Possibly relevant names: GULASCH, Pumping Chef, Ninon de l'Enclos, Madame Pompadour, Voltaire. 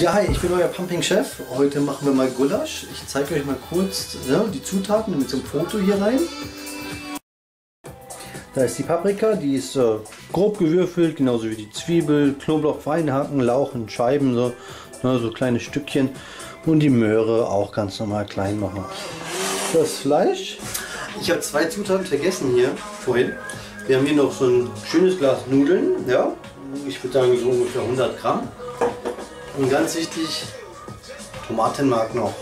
Ja, hi, ich bin euer Pumping Chef. Heute machen wir mal Gulasch. Ich zeige euch mal kurz die Zutaten mit so einem Foto hier rein. Da ist die Paprika, die ist grob gewürfelt, genauso wie die Zwiebel, Knoblauch fein hacken, Lauch in Scheiben, so kleine Stückchen. Und die Möhre auch ganz normal klein machen. Das Fleisch. Ich habe zwei Zutaten vergessen hier vorhin. Wir haben hier noch so ein schönes Glas Nudeln. Ja, ich würde sagen so ungefähr 100 Gramm. Und ganz wichtig, Tomatenmark noch.